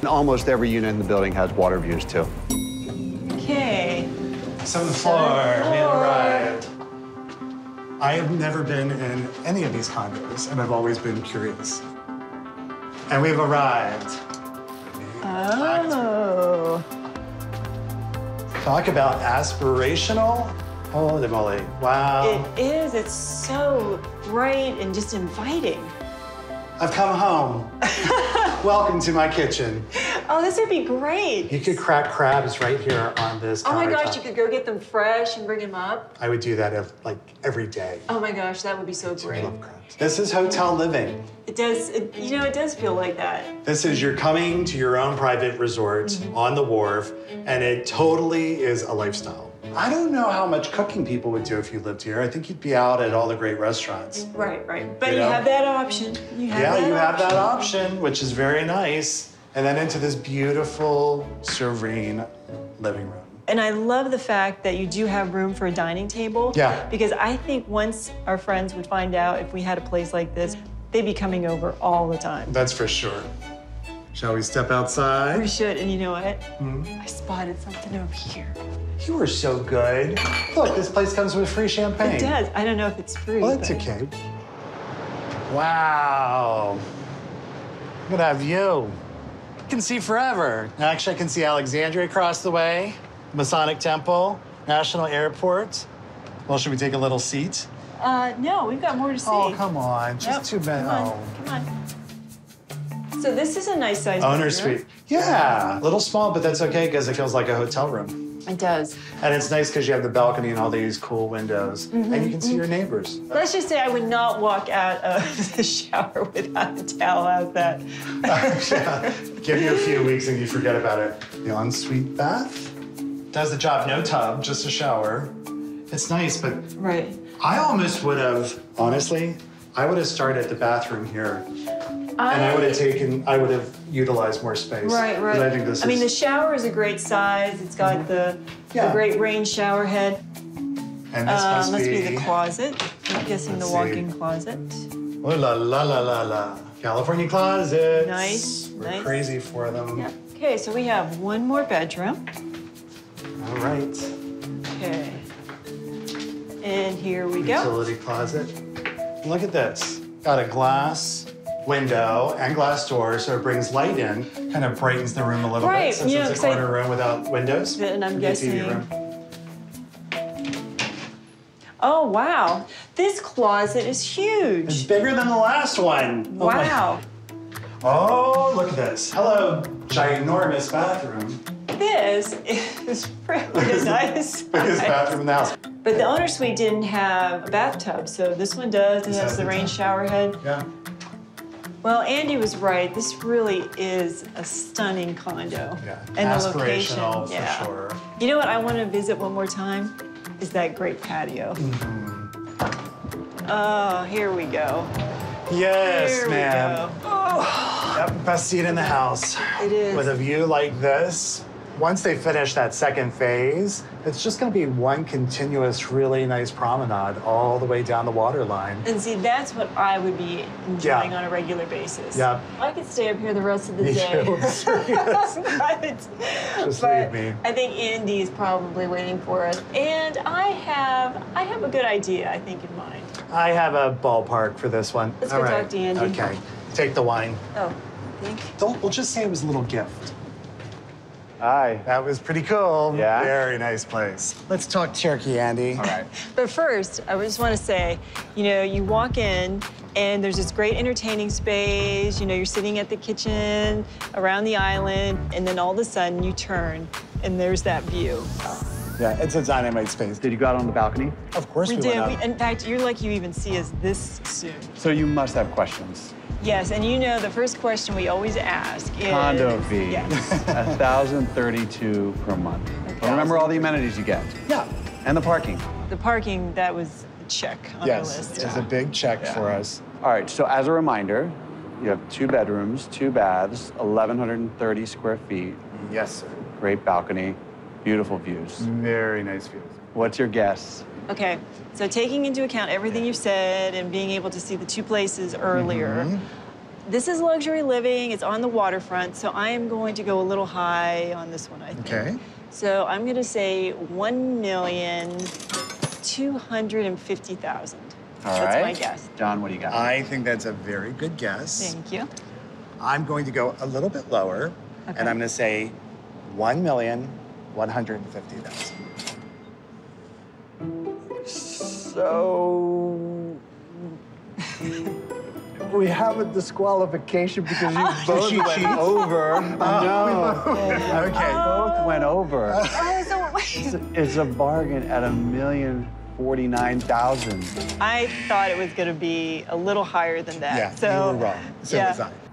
And almost every unit in the building has water views too. Okay. 7th floor, we arrived. I have never been in any of these condos, and I've always been curious. And we've arrived. Oh. Talk about aspirational. Holy moly, wow. It is, it's so bright and just inviting. I've come home. Welcome to my kitchen. Oh, this would be great. You could crack crabs right here on this countertop. Oh my gosh, you could go get them fresh and bring them up. I would do that like every day. Oh my gosh, that would be so great. I love crabs. This is hotel living. It does, you know, it does feel like that. This is you're coming to your own private resort on the Wharf, and it totally is a lifestyle. I don't know how much cooking people would do if you lived here. I think you'd be out at all the great restaurants. Right, right. But you have that option. You have that option, which is very nice. And then into this beautiful, serene living room. And I love the fact that you do have room for a dining table. Yeah. Because I think once our friends would find out if we had a place like this, they'd be coming over all the time. That's for sure. Shall we step outside? We should, and you know what? I spotted something over here. You are so good. Look, this place comes with free champagne. It does. I don't know if it's free. Well, it's okay. Wow. Look at that view. I can see forever. Actually, I can see Alexandria across the way, Masonic Temple, National Airport. Well, should we take a little seat? No, we've got more to see. Oh, come on. Just 2 minutes. Come on. So this is a nice size owner suite. Yeah, a little small, but that's okay because it feels like a hotel room. It does. And it's nice because you have the balcony and all these cool windows, and you can see your neighbors. Let's just say I would not walk out of the shower without a towel. How's that? Give you a few weeks and you forget about it. The ensuite bath does the job. No tub, just a shower. It's nice, but I almost would have, honestly, I would have started the bathroom here. And I would have utilized more space. Right, right. I think this I mean, the shower is a great size. It's got the great rain shower head. And this must be the closet. I'm guessing the walk-in closet. Oh la la la la la. California closets. Nice, We're crazy for them. Yeah. Okay, so we have one more bedroom. All right. Okay. And here we go. Utility closet. Look at this. Got a glass window and glass door, so it brings light in, kind of brightens the room a little bit, since it's a corner room without windows. And I'm guessing. Oh, wow. This closet is huge. It's bigger than the last one. Wow. Oh, look at this. Hello, ginormous bathroom. This is pretty nice. Biggest bathroom in the house. But the owner suite didn't have a bathtub, so this one does. It has the rain shower head. Yeah. Well, Andy was right. This really is a stunning condo. Yeah, and aspirational the location, for sure. You know what I want to visit one more time? Is that great patio. Oh, here we go. Yes, ma'am. Oh. Yep, best seat in the house. It is. With a view like this. Once they finish that second phase, it's just going to be one continuous, really nice promenade all the way down the water line. And see, that's what I would be enjoying on a regular basis. Yeah. I could stay up here the rest of the day. You Just leave me. I think Andy is probably waiting for us. And I have a good idea, I think, in mind. I have a ballpark for this one. Let's go talk to Andy. Okay. Take the wine. Oh, thank you. We'll just say it was a little gift. Hi. That was pretty cool. Yeah. Very nice place. Let's talk turkey, Andy. All right. But first, I just want to say, you know, you walk in and there's this great entertaining space. You know, you're sitting at the kitchen around the island, and then all of a sudden you turn and there's that view. Yeah, it's a dynamite space. Did you go out on the balcony? Of course we did. In fact, you're lucky you even see us this soon. So you must have questions. Yes, and you know the first question we always ask is... Condo fee, $1,032 per month. But remember all the amenities you get. Yeah. And the parking. The parking, that was a check on the list. Yes, it's a big check for us. All right, so as a reminder, you have 2 bedrooms, 2 baths, 1,130 square feet. Yes, sir. Great balcony, beautiful views. Very nice views. What's your guess? Okay, so taking into account everything you've said and being able to see the 2 places earlier, This is luxury living. It's on the waterfront, so I am going to go a little high on this one, I think. Okay. So I'm going to say $1,250,000. That's my guess. John, what do you got? I think that's a very good guess. Thank you. I'm going to go a little bit lower, and I'm going to say $1,150,000. So we have a disqualification because you both went over. No. Okay. Both went over. It's a bargain at $1,049,000. I thought it was going to be a little higher than that. Yeah, so you were wrong. So was I.